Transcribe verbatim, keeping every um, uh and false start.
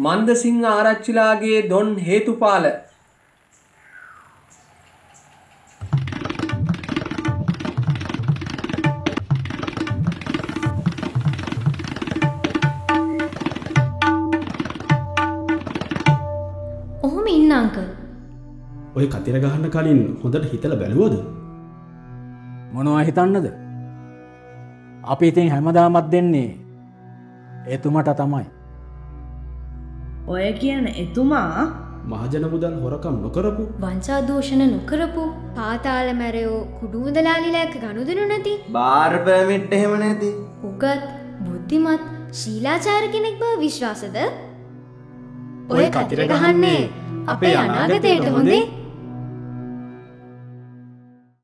මන්දසිංහ ආරච්චිලාගේ දොන් හේතුපාල ඔහොම ඉන්න අංකල් ඔය කතර ගහන්න කලින් හොඳට හිතලා බැලුවද මොනවා හිතන්නද අපි ඉතින් හැමදාමත් දෙන්නේ එතුමට තමයි ඔය කියන එතුමා මහජන මුදල් හොරකම් නොකරපු වංචා දෝෂණ නොකරපු පාතාල මැරයෝ කුඩු මුදලාලිලා එක්ක ගනුදෙනු නැති බාරපෑමෙට් එහෙම නැති උගත් බුද්ධිමත් ශීලාචාර කෙනෙක් බව විශ්වාසද ඔය කතර ගහන්නේ අපේ අනාගතයට හොඳේ